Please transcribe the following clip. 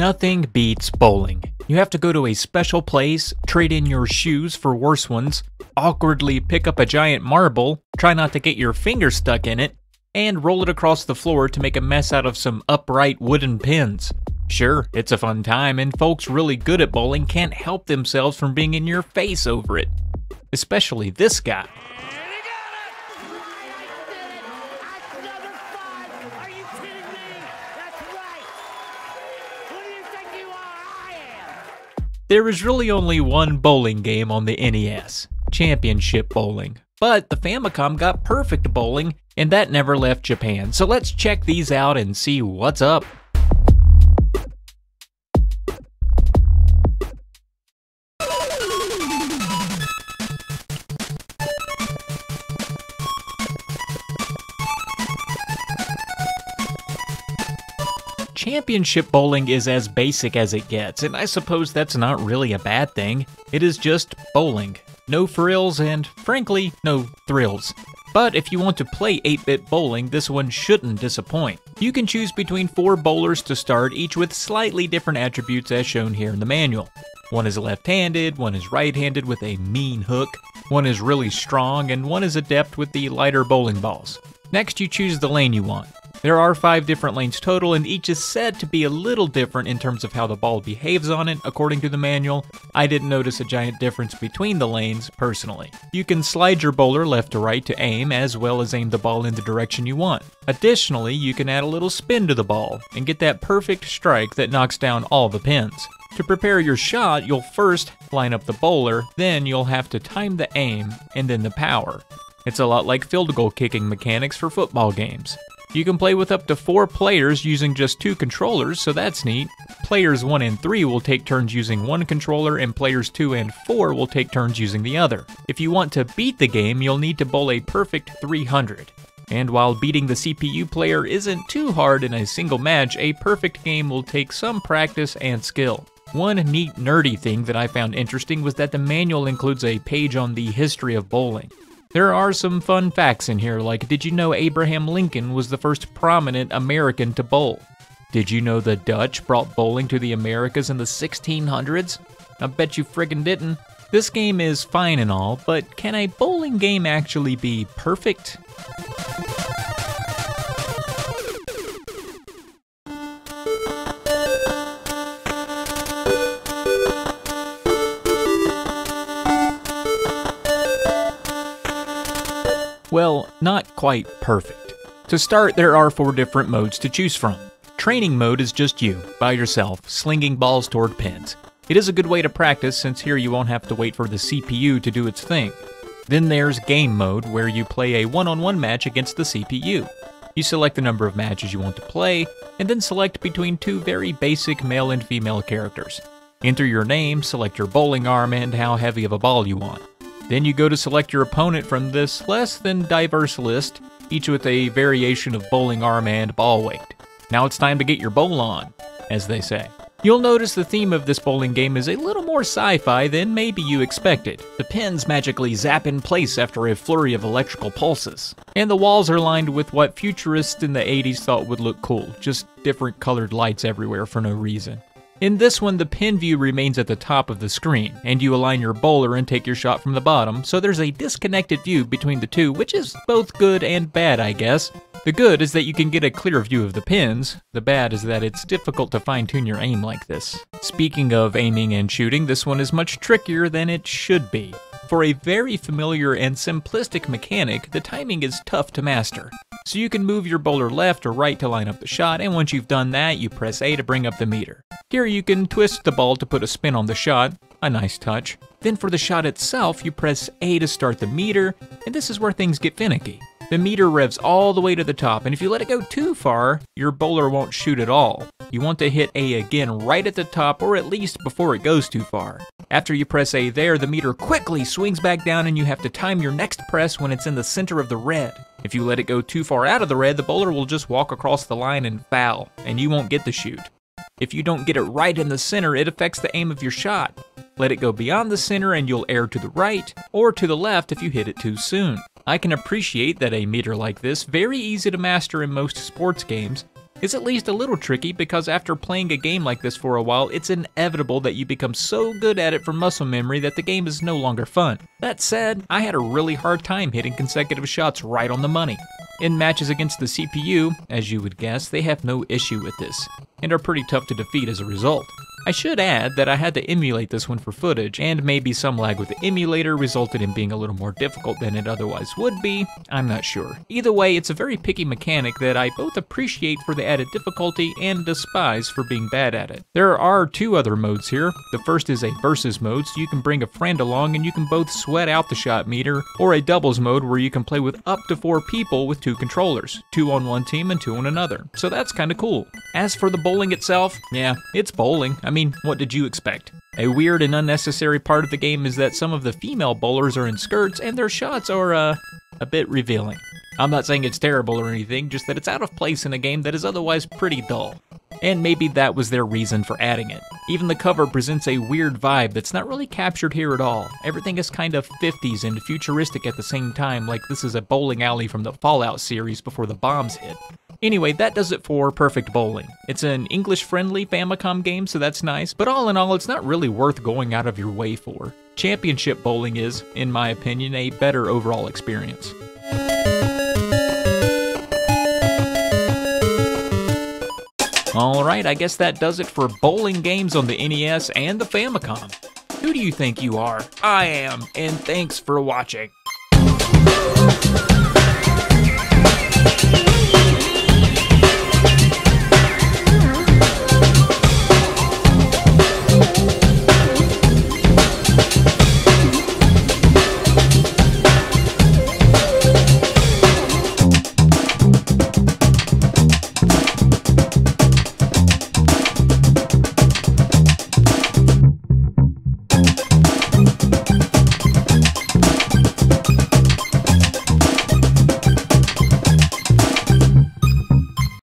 Nothing beats bowling. You have to go to a special place, trade in your shoes for worse ones, awkwardly pick up a giant marble, try not to get your finger stuck in it, and roll it across the floor to make a mess out of some upright wooden pins. Sure, it's a fun time, and folks really good at bowling can't help themselves from being in your face over it. Especially this guy. There is really only one bowling game on the NES, Championship Bowling. But the Famicom got Perfect Bowling, and that never left Japan. So let's check these out and see what's up. Championship bowling is as basic as it gets, and I suppose that's not really a bad thing. It is just bowling. No frills and, frankly, no thrills. But if you want to play 8-bit bowling, this one shouldn't disappoint. You can choose between 4 bowlers to start, each with slightly different attributes as shown here in the manual. One is left-handed, one is right-handed with a mean hook, one is really strong, and one is adept with the lighter bowling balls. Next, you choose the lane you want. There are 5 different lanes total, and each is said to be a little different in terms of how the ball behaves on it, according to the manual. I didn't notice a giant difference between the lanes, personally. You can slide your bowler left to right to aim, as well as aim the ball in the direction you want. Additionally, you can add a little spin to the ball, and get that perfect strike that knocks down all the pins. To prepare your shot, you'll first line up the bowler, then you'll have to time the aim, and then the power. It's a lot like field goal kicking mechanics for football games. You can play with up to 4 players using just 2 controllers, so that's neat. Players 1 and 3 will take turns using one controller, and players 2 and 4 will take turns using the other. If you want to beat the game, you'll need to bowl a perfect 300. And while beating the CPU player isn't too hard in a single match, a perfect game will take some practice and skill. One neat nerdy thing that I found interesting was that the manual includes a page on the history of bowling. There are some fun facts in here, like did you know Abraham Lincoln was the first prominent American to bowl? Did you know the Dutch brought bowling to the Americas in the 1600s? I bet you friggin' didn't. This game is fine and all, but can a bowling game actually be perfect? Well, not quite perfect. To start, there are 4 different modes to choose from. Training mode is just you, by yourself, slinging balls toward pins. It is a good way to practice, since here you won't have to wait for the CPU to do its thing. Then there's game mode, where you play a one-on-one match against the CPU. You select the number of matches you want to play, and then select between 2 very basic male and female characters. Enter your name, select your bowling arm, and how heavy of a ball you want. Then you go to select your opponent from this less than diverse list, each with a variation of bowling arm and ball weight. Now it's time to get your bowl on, as they say. You'll notice the theme of this bowling game is a little more sci-fi than maybe you expected. The pins magically zap in place after a flurry of electrical pulses. And the walls are lined with what futurists in the 80s thought would look cool, just different colored lights everywhere for no reason. In this one, the pin view remains at the top of the screen, and you align your bowler and take your shot from the bottom, so there's a disconnected view between the two, which is both good and bad, I guess. The good is that you can get a clear view of the pins. The bad is that it's difficult to fine-tune your aim like this. Speaking of aiming and shooting, this one is much trickier than it should be. For a very familiar and simplistic mechanic, the timing is tough to master. So you can move your bowler left or right to line up the shot, and once you've done that, you press A to bring up the meter. Here you can twist the ball to put a spin on the shot, a nice touch. Then for the shot itself, you press A to start the meter, and this is where things get finicky. The meter revs all the way to the top, and if you let it go too far, your bowler won't shoot at all. You want to hit A again right at the top, or at least before it goes too far. After you press A there, the meter quickly swings back down, and you have to time your next press when it's in the center of the red. If you let it go too far out of the red, the bowler will just walk across the line and foul, and you won't get the shoot. If you don't get it right in the center, it affects the aim of your shot. Let it go beyond the center and you'll err to the right or to the left if you hit it too soon. I can appreciate that a meter like this, very easy to master in most sports games, is at least a little tricky because after playing a game like this for a while, it's inevitable that you become so good at it from muscle memory that the game is no longer fun. That said, I had a really hard time hitting consecutive shots right on the money. In matches against the CPU, as you would guess, they have no issue with this, and are pretty tough to defeat as a result. I should add that I had to emulate this one for footage, and maybe some lag with the emulator resulted in being a little more difficult than it otherwise would be, I'm not sure. Either way, it's a very picky mechanic that I both appreciate for the added difficulty and despise for being bad at it. There are two other modes here. The first is a versus mode, so you can bring a friend along and you can both sweat out the shot meter, or a doubles mode where you can play with up to 4 people with 2 controllers, 2 on one team and 2 on another, so that's kinda cool. As for the bowling itself, yeah, it's bowling. I mean, what did you expect? A weird and unnecessary part of the game is that some of the female bowlers are in skirts and their shots are, a bit revealing. I'm not saying it's terrible or anything, just that it's out of place in a game that is otherwise pretty dull. And maybe that was their reason for adding it. Even the cover presents a weird vibe that's not really captured here at all. Everything is kind of 50s and futuristic at the same time, like this is a bowling alley from the Fallout series before the bombs hit. Anyway, that does it for Perfect Bowling. It's an English-friendly Famicom game, so that's nice, but all in all, it's not really worth going out of your way for. Championship Bowling is, in my opinion, a better overall experience. Alright, I guess that does it for bowling games on the NES and the Famicom. Who do you think you are? I am, and thanks for watching.